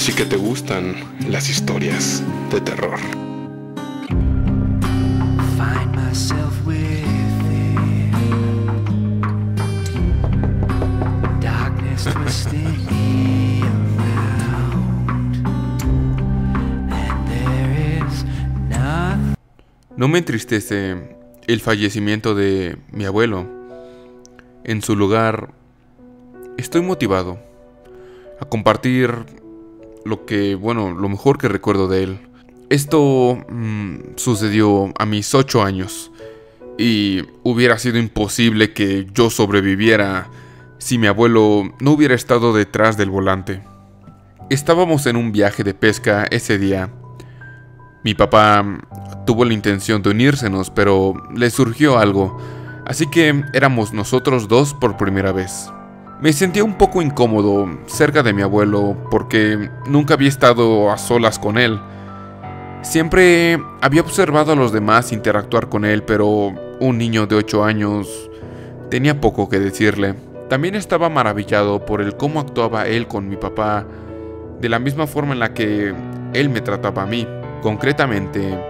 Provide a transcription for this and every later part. si que te gustan las historias de terror. No me entristece el fallecimiento de mi abuelo. En su lugar, estoy motivado a compartir lo mejor que recuerdo de él. Esto sucedió a mis 8 años y hubiera sido imposible que yo sobreviviera si mi abuelo no hubiera estado detrás del volante. Estábamos en un viaje de pesca ese día. Mi papá tuvo la intención de unírsenos, pero le surgió algo, así que éramos nosotros dos por primera vez. Me sentía un poco incómodo cerca de mi abuelo porque nunca había estado a solas con él. Siempre había observado a los demás interactuar con él, pero un niño de 8 años tenía poco que decirle. También estaba maravillado por el cómo actuaba él con mi papá, de la misma forma en la que él me trataba a mí. Concretamente,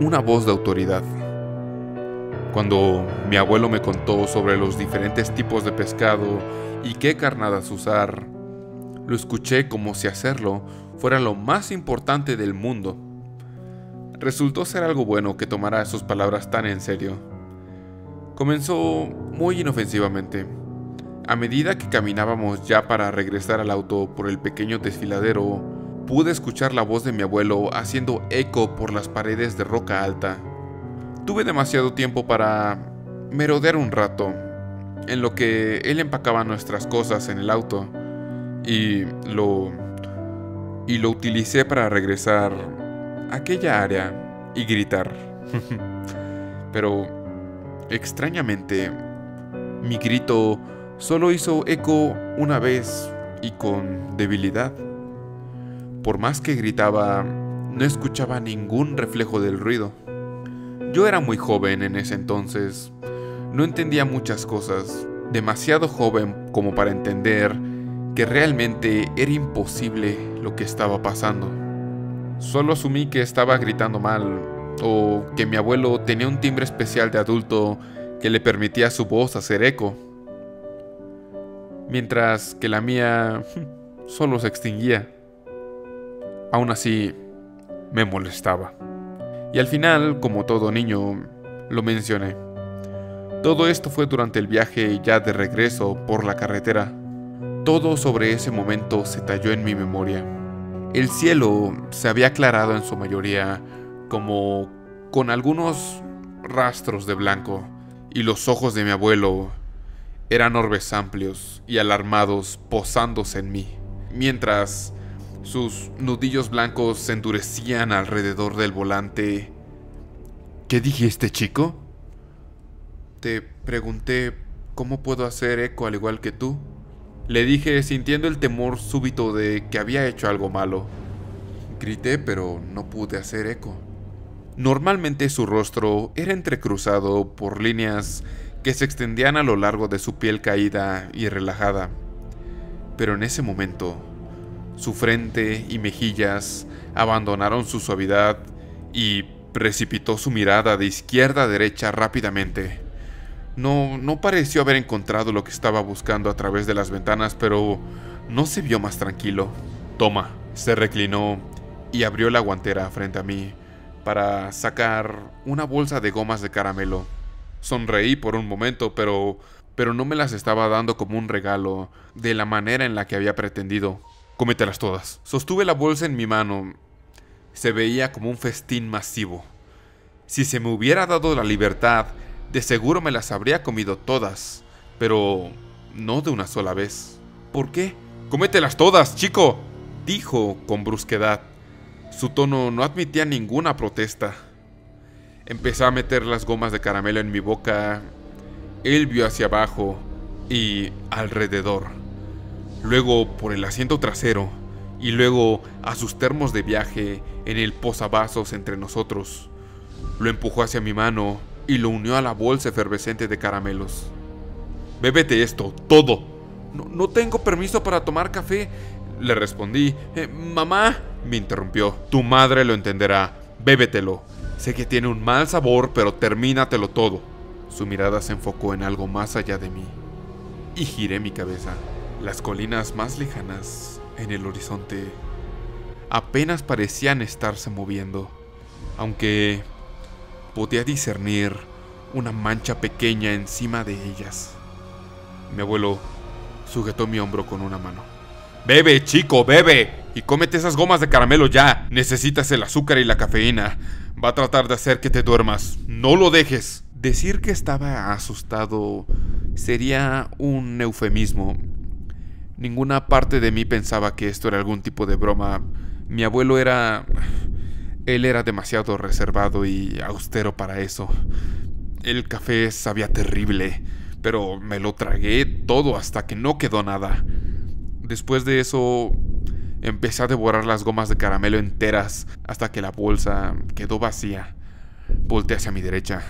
una voz de autoridad. Cuando mi abuelo me contó sobre los diferentes tipos de pescado y qué carnadas usar, lo escuché como si hacerlo fuera lo más importante del mundo. Resultó ser algo bueno que tomara sus palabras tan en serio. Comenzó muy inofensivamente. A medida que caminábamos ya para regresar al auto por el pequeño desfiladero, pude escuchar la voz de mi abuelo haciendo eco por las paredes de roca alta. Tuve demasiado tiempo para merodear un rato, en lo que él empacaba nuestras cosas en el auto, y lo utilicé para regresar a aquella área y gritar. Pero, extrañamente, mi grito solo hizo eco una vez y con debilidad. Por más que gritaba, no escuchaba ningún reflejo del ruido. Yo era muy joven en ese entonces. No entendía muchas cosas. Demasiado joven como para entender que realmente era imposible lo que estaba pasando. Solo asumí que estaba gritando mal, o que mi abuelo tenía un timbre especial de adulto que le permitía a su voz hacer eco, mientras que la mía solo se extinguía. Aún así, me molestaba. Y al final, como todo niño, lo mencioné. Todo esto fue durante el viaje ya de regreso por la carretera. Todo sobre ese momento se talló en mi memoria. El cielo se había aclarado en su mayoría, como con algunos rastros de blanco, y los ojos de mi abuelo eran orbes amplios y alarmados posándose en mí, mientras sus nudillos blancos se endurecían alrededor del volante. ¿Qué dijiste, chico? Te pregunté cómo puedo hacer eco al igual que tú, le dije, sintiendo el temor súbito de que había hecho algo malo. Grité, pero no pude hacer eco. Normalmente su rostro era entrecruzado por líneas que se extendían a lo largo de su piel caída y relajada, pero en ese momento su frente y mejillas abandonaron su suavidad y precipitó su mirada de izquierda a derecha rápidamente. No pareció haber encontrado lo que estaba buscando a través de las ventanas, pero no se vio más tranquilo. Toma, se reclinó y abrió la guantera frente a mí para sacar una bolsa de gomas de caramelo. Sonreí por un momento, pero no me las estaba dando como un regalo de la manera en la que había pretendido. Cómetelas todas. Sostuve la bolsa en mi mano. Se veía como un festín masivo. Si se me hubiera dado la libertad, de seguro me las habría comido todas, pero no de una sola vez. ¿Por qué? ¡Cómetelas todas, chico!, dijo con brusquedad. Su tono no admitía ninguna protesta. Empecé a meter las gomas de caramelo en mi boca. Él vio hacia abajo y alrededor, luego por el asiento trasero y luego a sus termos de viaje en el posavasos entre nosotros. Lo empujó hacia mi mano y lo unió a la bolsa efervescente de caramelos. Bébete esto, todo. No tengo permiso para tomar café. Le respondí. Mamá, me interrumpió. Tu madre lo entenderá. Bébetelo. Sé que tiene un mal sabor, pero termínatelo todo. Su mirada se enfocó en algo más allá de mí. Y giré mi cabeza. Las colinas más lejanas, en el horizonte, apenas parecían estarse moviendo, aunque podía discernir una mancha pequeña encima de ellas. Mi abuelo sujetó mi hombro con una mano. ¡Bebe, chico, bebe! Y cómete esas gomas de caramelo ya. Necesitas el azúcar y la cafeína. Va a tratar de hacer que te duermas. ¡No lo dejes! Decir que estaba asustado sería un eufemismo. Ninguna parte de mí pensaba que esto era algún tipo de broma. Mi abuelo era... Él era demasiado reservado y austero para eso. El café sabía terrible, pero me lo tragué todo hasta que no quedó nada. Después de eso, empecé a devorar las gomas de caramelo enteras hasta que la bolsa quedó vacía. Volteé hacia mi derecha.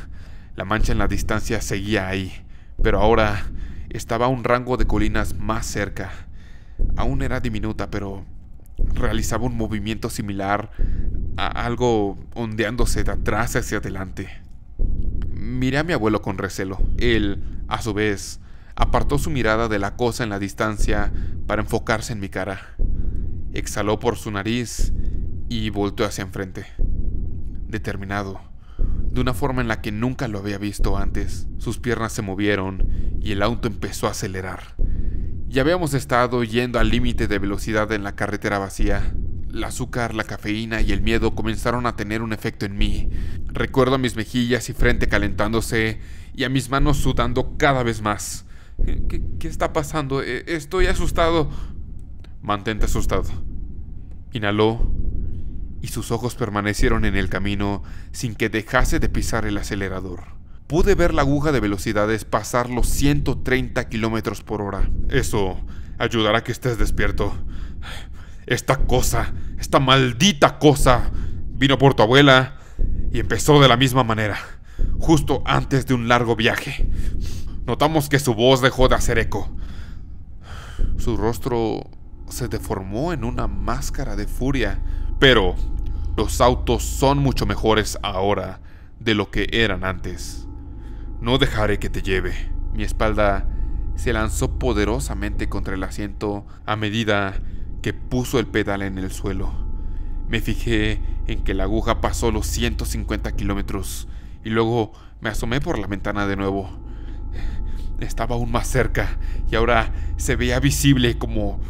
La mancha en la distancia seguía ahí, pero ahora estaba a un rango de colinas más cerca. Aún era diminuta, pero realizaba un movimiento similar a algo ondeándose de atrás hacia adelante. Miré a mi abuelo con recelo. Él, a su vez, apartó su mirada de la cosa en la distancia para enfocarse en mi cara. Exhaló por su nariz y volteó hacia enfrente, determinado, de una forma en la que nunca lo había visto antes. Sus piernas se movieron y el auto empezó a acelerar. Ya habíamos estado yendo al límite de velocidad en la carretera vacía. El azúcar, la cafeína y el miedo comenzaron a tener un efecto en mí. Recuerdo a mis mejillas y frente calentándose y a mis manos sudando cada vez más. ¿Qué está pasando? Estoy asustado. Mantente asustado. Inhaló y sus ojos permanecieron en el camino sin que dejase de pisar el acelerador. Pude ver la aguja de velocidades pasar los 130 kilómetros por hora. Eso ayudará a que estés despierto. Esta cosa, esta maldita cosa, vino por tu abuela y empezó de la misma manera, justo antes de un largo viaje. Notamos que su voz dejó de hacer eco. Su rostro se deformó en una máscara de furia. Pero los autos son mucho mejores ahora de lo que eran antes. No dejaré que te lleve. Mi espalda se lanzó poderosamente contra el asiento a medida que puso el pedal en el suelo. Me fijé en que la aguja pasó los 150 kilómetros y luego me asomé por la ventana de nuevo. Estaba aún más cerca y ahora se veía visible como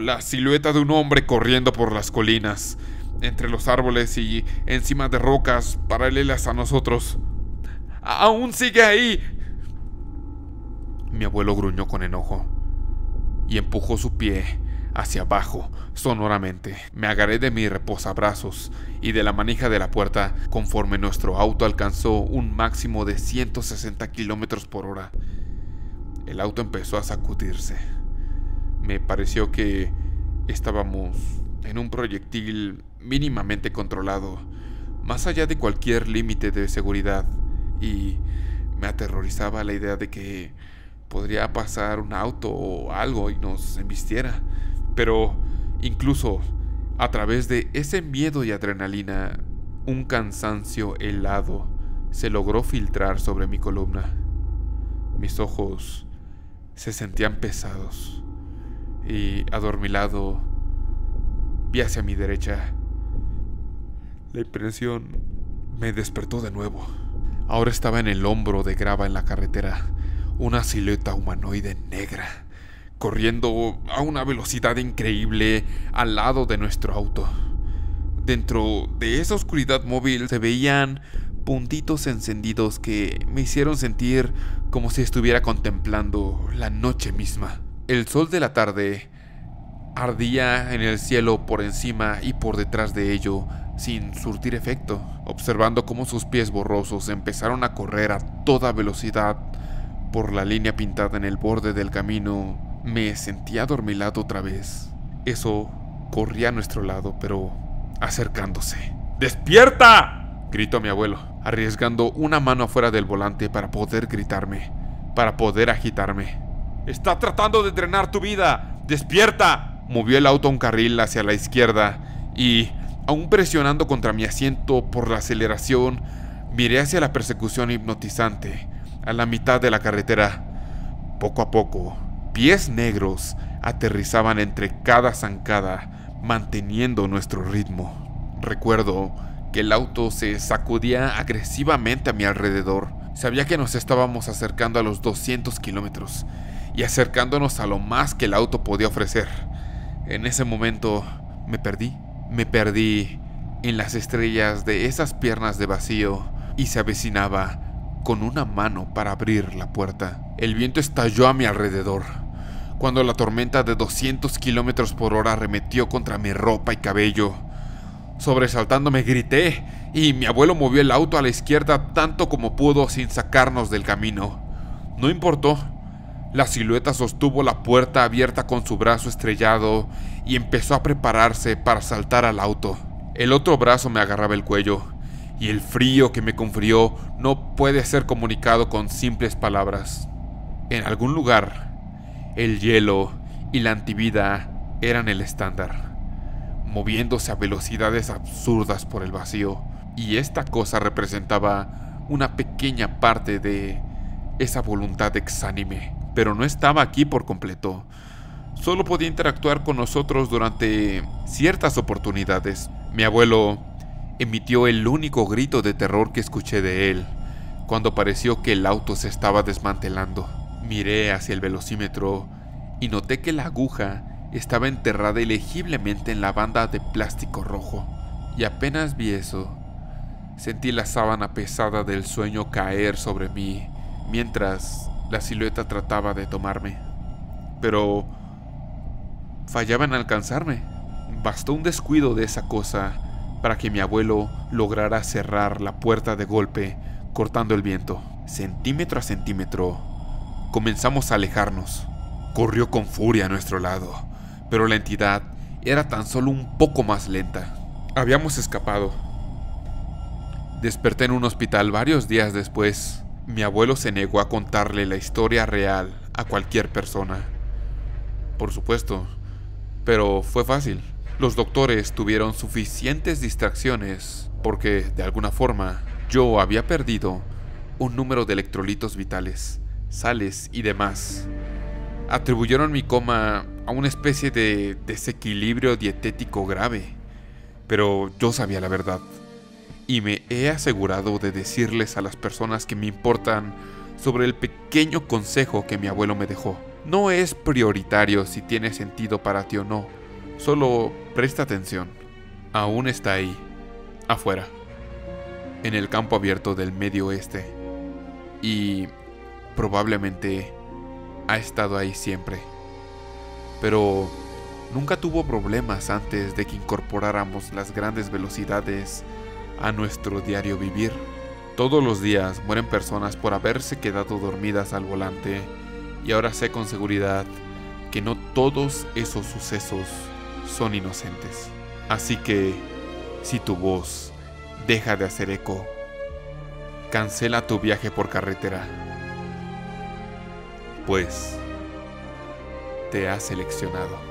la silueta de un hombre corriendo por las colinas, entre los árboles y encima de rocas paralelas a nosotros. ¡Aún sigue ahí! Mi abuelo gruñó con enojo y empujó su pie hacia abajo sonoramente. Me agarré de mi reposabrazos y de la manija de la puerta conforme nuestro auto alcanzó un máximo de 160 kilómetros por hora. El auto empezó a sacudirse. Me pareció que estábamos en un proyectil mínimamente controlado, más allá de cualquier límite de seguridad. Y me aterrorizaba la idea de que podría pasar un auto o algo y nos embistiera. Pero incluso a través de ese miedo y adrenalina, un cansancio helado se logró filtrar sobre mi columna. Mis ojos se sentían pesados y, adormilado, vi hacia mi derecha. La impresión me despertó de nuevo. Ahora estaba en el hombro de grava en la carretera, una silueta humanoide negra, corriendo a una velocidad increíble al lado de nuestro auto. Dentro de esa oscuridad móvil se veían puntitos encendidos que me hicieron sentir como si estuviera contemplando la noche misma. El sol de la tarde ardía en el cielo por encima y por detrás de ello, sin surtir efecto, observando cómo sus pies borrosos empezaron a correr a toda velocidad por la línea pintada en el borde del camino. Me sentí adormilado otra vez. Eso corría a nuestro lado, pero acercándose. ¡Despierta!, gritó mi abuelo, arriesgando una mano afuera del volante para poder gritarme, para poder agitarme. ¡Está tratando de drenar tu vida! ¡Despierta! movió el auto un carril hacia la izquierda y, aún presionando contra mi asiento por la aceleración, miré hacia la persecución hipnotizante, a la mitad de la carretera. Poco a poco, pies negros aterrizaban entre cada zancada, manteniendo nuestro ritmo. Recuerdo que el auto se sacudía agresivamente a mi alrededor. Sabía que nos estábamos acercando a los 200 kilómetros y acercándonos a lo más que el auto podía ofrecer. En ese momento me perdí. Me perdí en las estrellas de esas piernas de vacío y se avecinaba con una mano para abrir la puerta. El viento estalló a mi alrededor cuando la tormenta de 200 kilómetros por hora arremetió contra mi ropa y cabello. Sobresaltándome grité y mi abuelo movió el auto a la izquierda tanto como pudo sin sacarnos del camino. No importó. La silueta sostuvo la puerta abierta con su brazo estrellado y empezó a prepararse para saltar al auto. El otro brazo me agarraba el cuello, y el frío que me confrió no puede ser comunicado con simples palabras. En algún lugar, el hielo y la antivida eran el estándar, moviéndose a velocidades absurdas por el vacío, y esta cosa representaba una pequeña parte de esa voluntad exánime. Pero no estaba aquí por completo. Solo podía interactuar con nosotros durante ciertas oportunidades. Mi abuelo emitió el único grito de terror que escuché de él cuando pareció que el auto se estaba desmantelando. Miré hacia el velocímetro y noté que la aguja estaba enterrada ilegiblemente en la banda de plástico rojo. Y apenas vi eso, sentí la sábana pesada del sueño caer sobre mí mientras la silueta trataba de tomarme, pero fallaba en alcanzarme. Bastó un descuido de esa cosa para que mi abuelo lograra cerrar la puerta de golpe, cortando el viento. Centímetro a centímetro, comenzamos a alejarnos. Corrió con furia a nuestro lado, pero la entidad era tan solo un poco más lenta. Habíamos escapado. Desperté en un hospital varios días después. Mi abuelo se negó a contarle la historia real a cualquier persona, por supuesto, pero fue fácil. Los doctores tuvieron suficientes distracciones porque, de alguna forma, yo había perdido un número de electrolitos vitales, sales y demás. Atribuyeron mi coma a una especie de desequilibrio dietético grave, pero yo sabía la verdad. Y me he asegurado de decirles a las personas que me importan sobre el pequeño consejo que mi abuelo me dejó. No es prioritario si tiene sentido para ti o no, solo presta atención. Aún está ahí, afuera, en el campo abierto del medio oeste. Y probablemente ha estado ahí siempre. Pero nunca tuvo problemas antes de que incorporáramos las grandes velocidades a nuestro diario vivir. Todos los días mueren personas por haberse quedado dormidas al volante, y ahora sé con seguridad que no todos esos sucesos son inocentes. Así que, si tu voz deja de hacer eco, cancela tu viaje por carretera, pues te ha seleccionado.